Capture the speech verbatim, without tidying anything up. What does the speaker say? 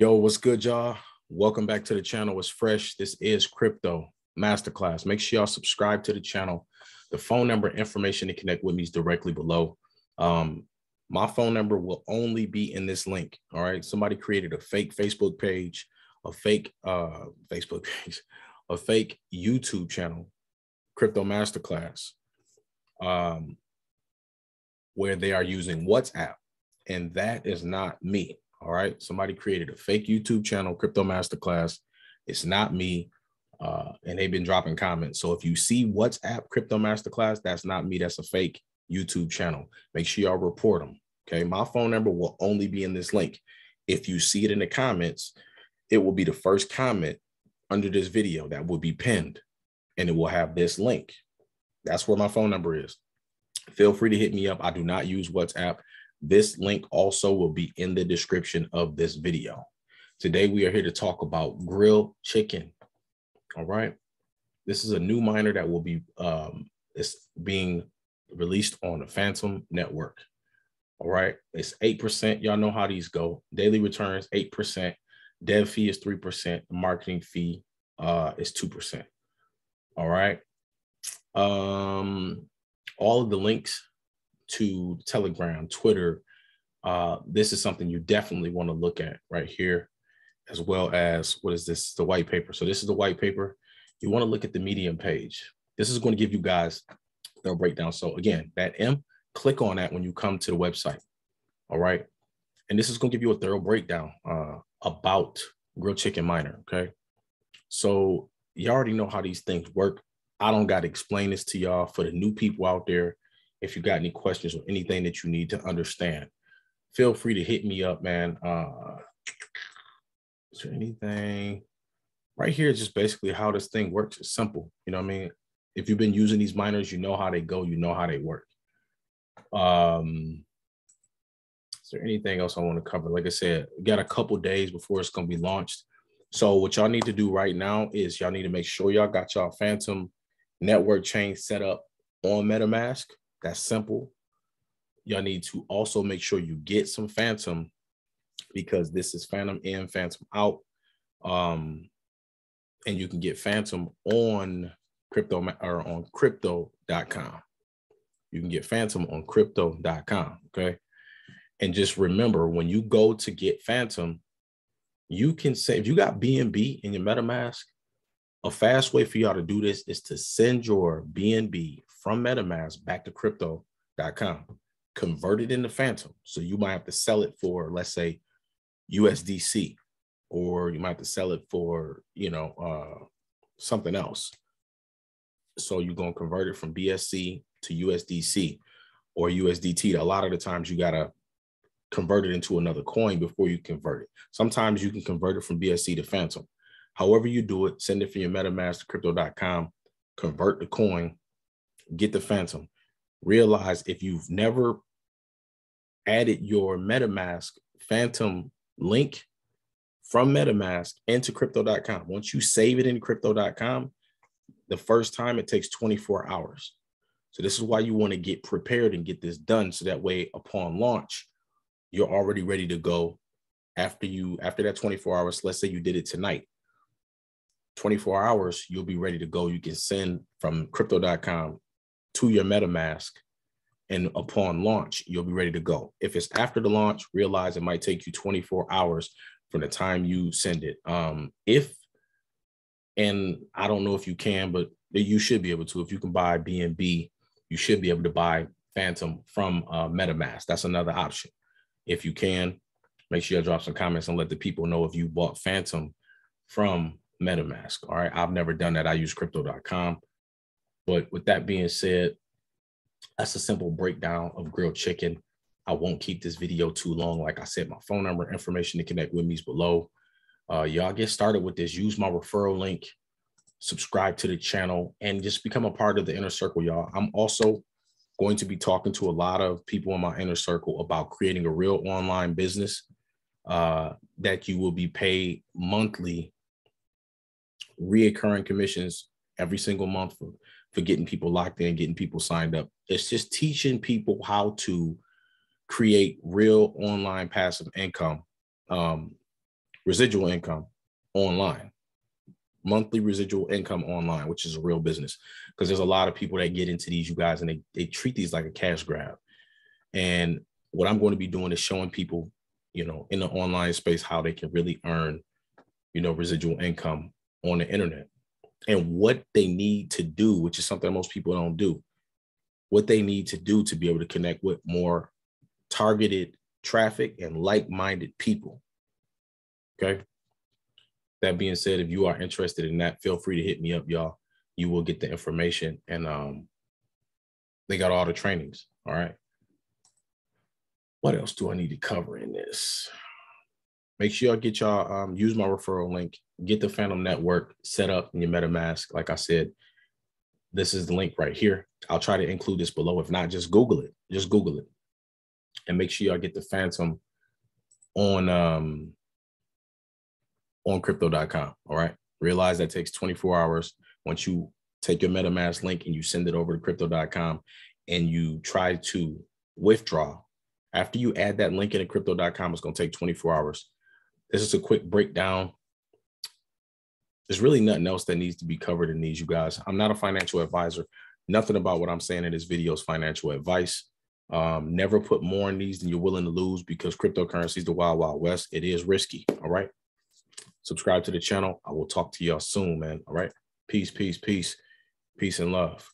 Yo, what's good, y'all? Welcome back to the channel. It's fresh. This is Crypto Masterclass. Make sure y'all subscribe to the channel. The phone number information to connect with me is directly below. Um, my phone number will only be in this link. All right. Somebody created a fake Facebook page, a fake uh, Facebook page, a fake YouTube channel, Crypto Masterclass, um, where they are using WhatsApp. And that is not me. All right. Somebody created a fake YouTube channel, Crypto Masterclass. It's not me. Uh, and they've been dropping comments. So if you see WhatsApp Crypto Masterclass, that's not me. That's a fake YouTube channel. Make sure y'all report them. Okay. My phone number will only be in this link. If you see it in the comments, it will be the first comment under this video that will be pinned, and it will have this link. That's where my phone number is. Feel free to hit me up. I do not use WhatsApp. This link also will be in the description of this video. Today, we are here to talk about Grill Chicken. All right. This is a new miner that will be um, it's being released on the Fantom network. All right. It's eight percent. Y'all know how these go. Daily returns, eight percent. Dev fee is three percent. Marketing fee uh, is two percent. All right. Um, all of the links to Telegram, Twitter. Uh, this is something you definitely want to look at right here, as well as, what is this? The white paper. So this is the white paper. You want to look at the Medium page. This is going to give you guys the breakdown. So again, that M, click on that when you come to the website. All right. And this is going to give you a thorough breakdown uh, about Grill Chicken Miner. Okay. So you already know how these things work. I don't got to explain this to y'all for the new people out there. If you got any questions or anything that you need to understand, feel free to hit me up, man. Uh, is there anything right here? Just basically how this thing works. It's simple. You know what I mean? If you've been using these miners, you know how they go. You know how they work. Um, is there anything else I want to cover? Like I said, we got a couple days before it's going to be launched. So what y'all need to do right now is y'all need to make sure y'all got y'all Fantom network chain set up on MetaMask. That's simple. Y'all need to also make sure you get some Fantom, because this is Fantom in, Fantom out. Um, and you can get Fantom on crypto or on crypto dot com. You can get Fantom on crypto dot com. Okay. And just remember, when you go to get Fantom, you can say, if you got B N B in your MetaMask, a fast way for y'all to do this is to send your B N B from MetaMask back to crypto dot com, convert it into Fantom. So you might have to sell it for, let's say, U S D C, or you might have to sell it for, you know, uh, something else. So you're going to convert it from B S C to U S D C or U S D T. A lot of the times you got to convert it into another coin before you convert it. Sometimes you can convert it from B S C to Fantom. However you do it, send it from your MetaMask to crypto dot com, convert the coin, get the Fantom. Realize, if you've never added your MetaMask Fantom link from MetaMask into crypto dot com, once you save it in crypto dot com, the first time it takes twenty-four hours. So this is why you want to get prepared and get this done, so that way upon launch, you're already ready to go after you after that twenty-four hours. Let's say you did it tonight. twenty-four hours, you'll be ready to go. You can send from crypto dot com to your MetaMask, and upon launch, you'll be ready to go. If it's after the launch, realize it might take you twenty-four hours from the time you send it. Um, if, and I don't know if you can, but you should be able to. If you can buy B N B, you should be able to buy Fantom from uh, MetaMask. That's another option. If you can, make sure you drop some comments and let the people know if you bought Fantom from MetaMask. All right. I've never done that. I use crypto dot com. But with that being said, that's a simple breakdown of Grill Chicken. I won't keep this video too long. Like I said, my phone number information to connect with me is below. Uh, y'all get started with this. Use my referral link, subscribe to the channel, and just become a part of the inner circle, y'all. I'm also going to be talking to a lot of people in my inner circle about creating a real online business uh, that you will be paid monthly reoccurring commissions every single month for, for getting people locked in, getting people signed up. It's just teaching people how to create real online passive income, um, residual income online, monthly residual income online, which is a real business. Because there's a lot of people that get into these, you guys, and they, they treat these like a cash grab. And what I'm going to be doing is showing people, you know, in the online space, how they can really earn, you know, residual income on the internet, and what they need to do, which is something most people don't do, what they need to do to be able to connect with more targeted traffic and like-minded people. Okay. That being said, if you are interested in that, feel free to hit me up, y'all. You will get the information, and um, they got all the trainings. All right. What else do I need to cover in this? Make sure y'all get y'all, um, use my referral link, get the Fantom network set up in your MetaMask. Like I said, this is the link right here. I'll try to include this below. If not, just Google it, just Google it. And make sure y'all get the Fantom on, um, on crypto dot com. All right. Realize that takes twenty-four hours. Once you take your MetaMask link and you send it over to crypto dot com and you try to withdraw, after you add that link into crypto dot com, it's going to take twenty-four hours. This is a quick breakdown. There's really nothing else that needs to be covered in these, you guys. I'm not a financial advisor. Nothing about what I'm saying in this video is financial advice. Um, never put more in these than you're willing to lose, because cryptocurrency is the wild, wild west. It is risky. All right. Subscribe to the channel. I will talk to y'all soon, man. All right. Peace, peace, peace, peace and love.